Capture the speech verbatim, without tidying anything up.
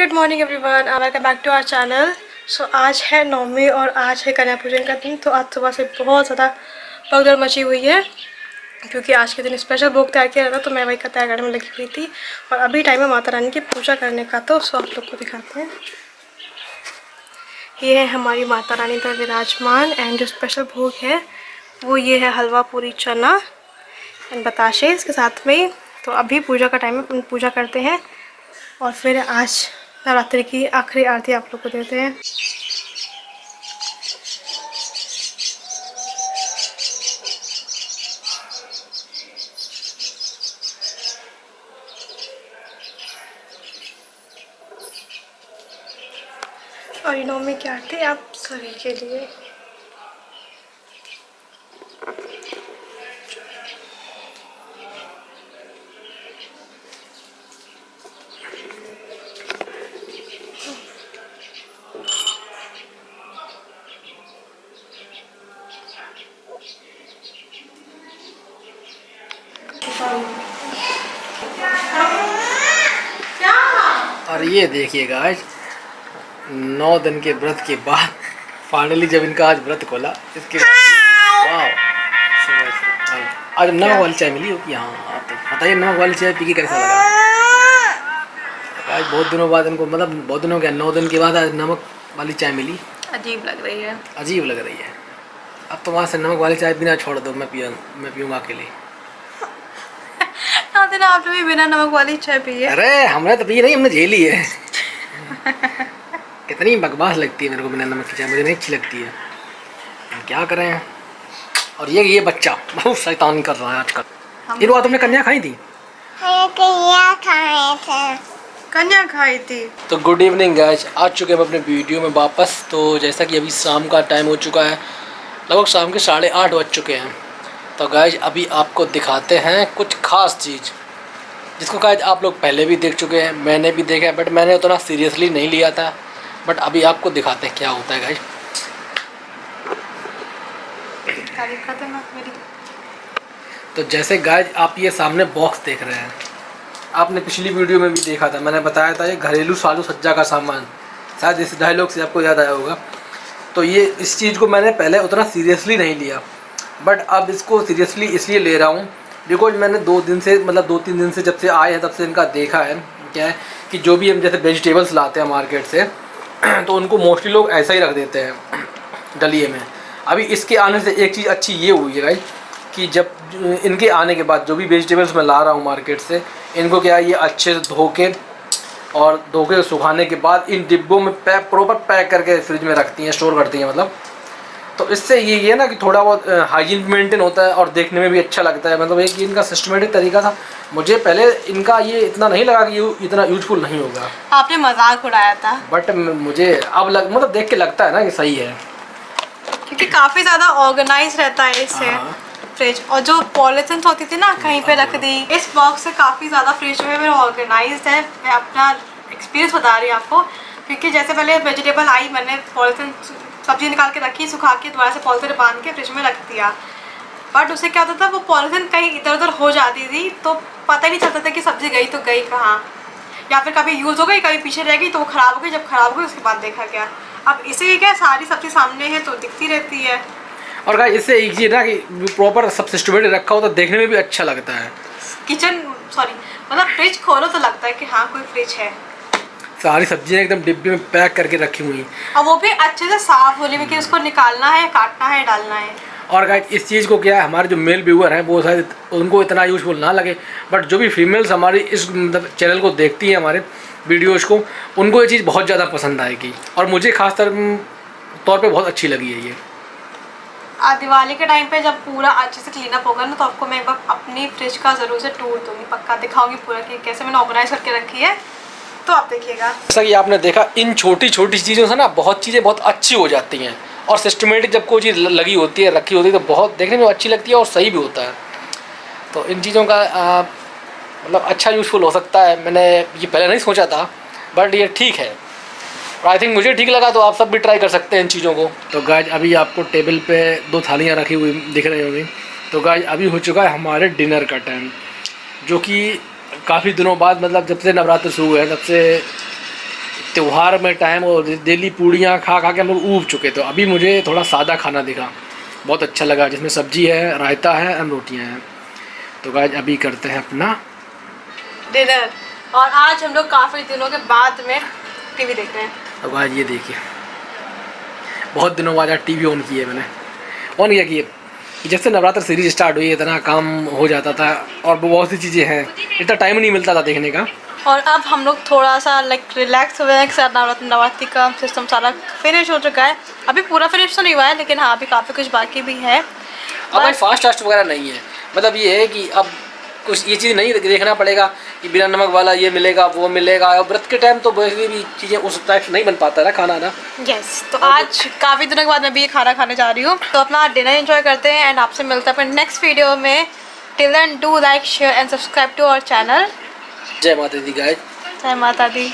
Good morning everyone, welcome back to our channel. So आज है नौमी और आज है कन्या पूजन का दिन। तो आज सुबह से बहुत ज़्यादा भगदड़ मची हुई है क्योंकि आज के दिन स्पेशल भोग तैयार किया जाता है। तो मैं वही का तैयार करने में लगी हुई थी और अभी टाइम है माता रानी की पूजा करने का। तो सो आप लोग को दिखाते हैं। ये है हमारी माता रानी का विराजमान एंड जो स्पेशल भोग है वो ये है हलवा पूरी चना एंड बताशे इसके साथ में। तो अभी पूजा का टाइम है, पूजा करते हैं और फिर आज नवरात्रि की आखिरी आरती आप लोग को देते हैं। और इन नौमी की आरती आप सभी के लिए। और ये देखिएगा, आज नौ दिन के व्रत के बाद फाइनली जब इनका आज व्रत खोला, इसके बाद आज नमक वाली चाय मिली होगी। हाँ, बताइए नमक वाली चाय पी के कैसा लगा? आज बहुत दिनों बाद इनको, मतलब बहुत दिनों के नौ दिन के बाद आज नमक वाली चाय मिली। अजीब लग रही है, अजीब लग रही है। अब तो वहाँ से नमक वाली चाय बिना छोड़ दो, मैं पिया मैं पीऊँगा अकेले। आपने भी बिना नमक वाली चाय पी है? अरे हमने तो पी नहीं, हमने झेली है। कितनी बकवास लगती है मेरे को बिना नमक की चाय, मुझे नहीं अच्छी लगती है। हम क्या करें। और ये ये बच्चा बहुत शैतान कर रहा है आजकल। ये रोआ तुमने कन्या खाई थी? कन्या खाए थे कन्या खाई थी। तो गुड इवनिंग गाइस, आ चुके हम अपने वीडियो में वापस। तो जैसा कि अभी शाम का टाइम हो चुका है, लगभग शाम के साढ़े आठ बज चुके हैं। तो गाइस अभी आपको दिखाते हैं कुछ ख़ास चीज़ जिसको गाइस आप लोग पहले भी देख चुके हैं, मैंने भी देखा है, बट मैंने उतना सीरियसली नहीं लिया था। बट अभी आपको दिखाते हैं क्या होता है गाइस। तारीफ करते हैं आप मेरी। तो जैसे गाइस आप ये सामने बॉक्स देख रहे हैं, आपने पिछली वीडियो में भी देखा था, मैंने बताया था ये घरेलू सालू सज्जा का सामान, शायद इस डायलॉग से आपको याद आया होगा। तो ये इस चीज़ को मैंने पहले उतना सीरियसली नहीं लिया, बट अब इसको सीरियसली इसलिए ले रहा हूँ बिकॉज मैंने दो दिन से, मतलब दो तीन दिन से जब से आए हैं तब से इनका देखा है। क्या है कि जो भी हम जैसे वेजिटेबल्स लाते हैं मार्केट से तो उनको मोस्टली लोग ऐसा ही रख देते हैं डलिए में। अभी इसके आने से एक चीज़ अच्छी ये हुई है गाइस कि जब इनके आने के बाद जो भी वेजिटेबल्स मैं ला रहा हूँ मार्केट से, इनको क्या है ये अच्छे से धो के और धो के सुखाने के बाद इन डिब्बों में पैक, प्रॉपर पैक करके फ्रिज में रखती हैं, स्टोर करती हैं मतलब। तो इससे ये ये ना कि थोड़ा बहुत हाइजीन मेंटेन होता है और देखने में भी अच्छा लगता है। मतलब एक इनका सिस्टमेटिक तरीका था। मुझे पहले इनका ये इतना नहीं लगा कि ये इतना यूजफुल नहीं होगा। आपने मजाक उड़ाया था, बट मुझे अब लग, मतलब देख के लगता है ना कि सही है क्योंकि काफ़ी ज़्यादा ऑर्गेनाइज रहता है इससे फ्रिज। और जो पॉलिथीन होती थी ना कहीं पर रख दी, इस बॉक्स से काफ़ी ज़्यादा फ्रिज में मेरा ऑर्गेनाइज है। मैं अपना एक्सपीरियंस बता रही हूँ आपको क्योंकि जैसे पहले वेजिटेबल आई, मैंने पॉलिथीन सब्जी निकाल के रखी, सुखा के दोबारा से पॉलिथीन बांध के फ्रिज में रख दिया। बट उससे क्या होता था, वो पॉलिथीन कहीं इधर उधर हो जाती थी तो पता ही नहीं चलता था कि सब्जी गई तो गई कहाँ, या फिर कभी यूज़ हो गई कभी पीछे रह गई तो वो ख़राब हो गई। जब ख़राब हो गई उसके बाद देखा गया। अब इसे क्या सारी सब्जी सामने है तो दिखती रहती है। और गाइस इससे एक चीज़ ना कि प्रॉपर सब सिस्टमेटिक रखा हो तो देखने में भी अच्छा लगता है। किचन सॉरी मतलब फ्रिज खोलो तो लगता है कि हाँ कोई फ्रिज है। सारी सब्जियां एकदम डिब्बे में पैक करके रखी हुई हैं और वो भी अच्छे से साफ होने में कि उसको निकालना है, काटना है, डालना है। और गाइस इस चीज़ को क्या है, हमारे जो मेल व्यूअर हैं वो शायद उनको इतना यूजफुल ना लगे, बट जो भी फीमेल्स हमारी इस चैनल को देखती हैं, हमारे वीडियोज़ को, उनको ये चीज़ बहुत ज़्यादा पसंद आएगी। और मुझे खास तौर पर बहुत अच्छी लगी है ये। दिवाली के टाइम पे जब पूरा अच्छे से क्लीन अप होगा ना तो आपको मैं एक बार अपनी फ्रिज का ज़रूर से टूर दूँगी, पक्का दिखाऊँगी पूरा कि कैसे मैंने ऑर्गेनाइज करके रखी है। तो आप देखिएगा, जैसा कि आपने देखा इन छोटी छोटी चीज़ों से ना बहुत चीज़ें बहुत अच्छी हो जाती हैं। और सिस्टमेटिक जब कोई चीज़ लगी होती है, रखी होती है तो बहुत देखने में अच्छी लगती है और सही भी होता है। तो इन चीज़ों का मतलब अच्छा यूजफुल हो सकता है। मैंने ये पहले नहीं सोचा था, बट ये ठीक है और आई थिंक मुझे ठीक लगा। तो आप सब भी ट्राई कर सकते हैं इन चीज़ों को। तो गाइस अभी आपको टेबल पर दो थालियाँ रखी हुई दिख रही होंगी। तो गाइस अभी हो चुका है हमारे डिनर का टाइम, जो कि काफ़ी दिनों बाद, मतलब जब से नवरात्र शुरू हुए हैं तब से त्यौहार में टाइम और डेली पूड़ियाँ खा खा के हम लोग ऊब चुके थे। अभी मुझे थोड़ा सादा खाना दिखा, बहुत अच्छा लगा, जिसमें सब्जी है, रायता है और रोटियाँ हैं। तो गाइस अभी करते हैं अपना डिनर और आज हम लोग काफ़ी दिनों के बाद में टीवी देख रहे हैं। अब आज ये देखिए, बहुत दिनों बाद आज टीवी ऑन की है मैंने। ऑन किया कि जैसे नवरात्र सीरीज स्टार्ट हुई इतना काम हो जाता था और बहुत सी चीज़ें हैं, इतना टाइम नहीं मिलता था देखने का। और अब हम लोग थोड़ा सा लाइक रिलैक्स हुए हैं कि सर नवरात्र नवरात्रि का सिस्टम सारा फिनिश हो चुका है। अभी पूरा फिनिश तो नहीं हुआ है लेकिन हाँ अभी काफ़ी कुछ बाकी भी है। अब फास्ट फास्ट वगैरह नहीं है, मतलब ये है कि अब कुछ ये चीज़ नहीं देखना पड़ेगा कि बिना नमक वाला ये मिलेगा वो मिलेगा। और व्रत के टाइम तो वैसे भी चीज़ें उस टाइप नहीं बन पाता ना खाना ना। यस yes, तो आज काफ़ी दिनों के बाद मैं भी ये खाना खाने जा रही हूँ। तो अपना डिनर एंजॉय करते हैं एंड आपसे मिलते हैं अपने नेक्स्ट वीडियो में। Till then do like share and subscribe to our channel. जय माता दी गाइस। जय माता दी।